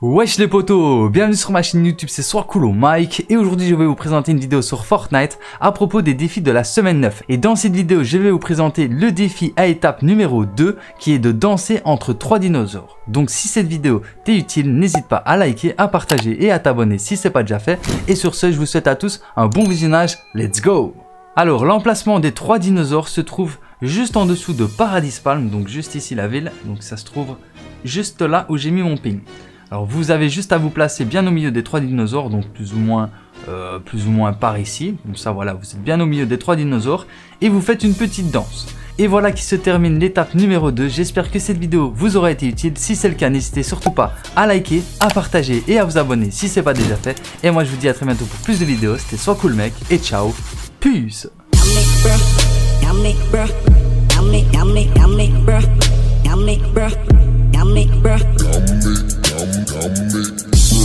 Wesh les potos, bienvenue sur ma chaîne YouTube, c'est Soikulo Mike et aujourd'hui je vais vous présenter une vidéo sur Fortnite à propos des défis de la semaine 9. Et dans cette vidéo je vais vous présenter le défi à étape numéro 2 qui est de danser entre 3 dinosaures. Donc si cette vidéo t'est utile, n'hésite pas à liker, à partager et à t'abonner si c'est pas déjà fait. Et sur ce, je vous souhaite à tous un bon visionnage, let's go! Alors l'emplacement des 3 dinosaures se trouve juste en dessous de Paradis Palm, donc juste ici la ville, donc ça se trouve juste là où j'ai mis mon ping. Alors vous avez juste à vous placer bien au milieu des 3 dinosaures, donc plus ou moins par ici. Donc ça voilà, vous êtes bien au milieu des 3 dinosaures et vous faites une petite danse. Et voilà qui se termine l'étape numéro 2, j'espère que cette vidéo vous aura été utile. Si c'est le cas, n'hésitez surtout pas à liker, à partager et à vous abonner si c'est pas déjà fait. Et moi je vous dis à très bientôt pour plus de vidéos, c'était Soiscool Mec et ciao, peace. I'm